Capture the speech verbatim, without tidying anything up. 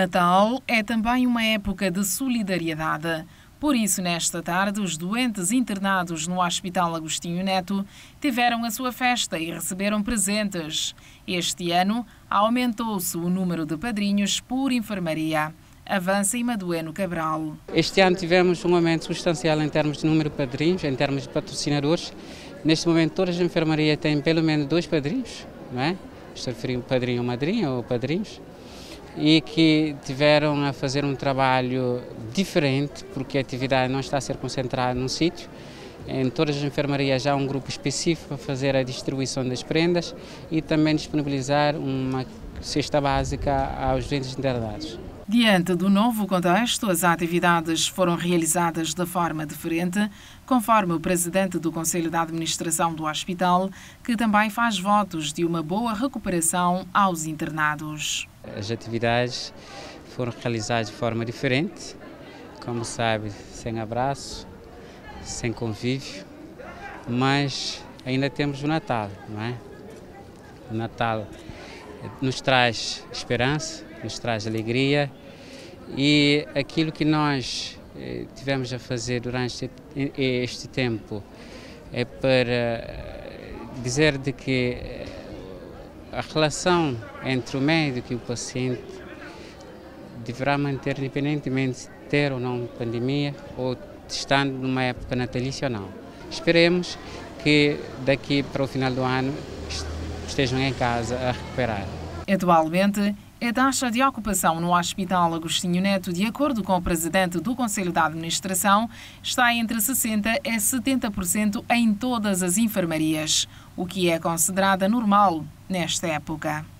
Natal é também uma época de solidariedade. Por isso, nesta tarde, os doentes internados no Hospital Agostinho Neto tiveram a sua festa e receberam presentes. Este ano, aumentou-se o número de padrinhos por enfermaria. Avança em Madueno Cabral. Este ano tivemos um aumento substancial em termos de número de padrinhos, em termos de patrocinadores. Neste momento, todas as enfermarias têm pelo menos dois padrinhos, não é? Estou a referir um padrinho ou madrinha ou padrinhos. E que tiveram a fazer um trabalho diferente, porque a atividade não está a ser concentrada num sítio. Em todas as enfermarias há um grupo específico para fazer a distribuição das prendas e também disponibilizar uma cesta básica aos doentes internados. Diante do novo contexto, as atividades foram realizadas de forma diferente, conforme o presidente do Conselho de Administração do Hospital, que também faz votos de uma boa recuperação aos internados. As atividades foram realizadas de forma diferente, como sabe, sem abraço, sem convívio, mas ainda temos o Natal, não é? O Natal nos traz esperança, nos traz alegria e aquilo que nós tivemos a fazer durante este tempo é para dizer de que a relação entre o médico e o paciente deverá manter independentemente de ter ou não pandemia ou estando numa época natalícia ou não. Esperemos que daqui para o final do ano estejam em casa a recuperar. Atualmente, a taxa de ocupação no Hospital Agostinho Neto, de acordo com o presidente do Conselho de Administração, está entre sessenta por cento a setenta por cento em todas as enfermarias, o que é considerada normal nesta época.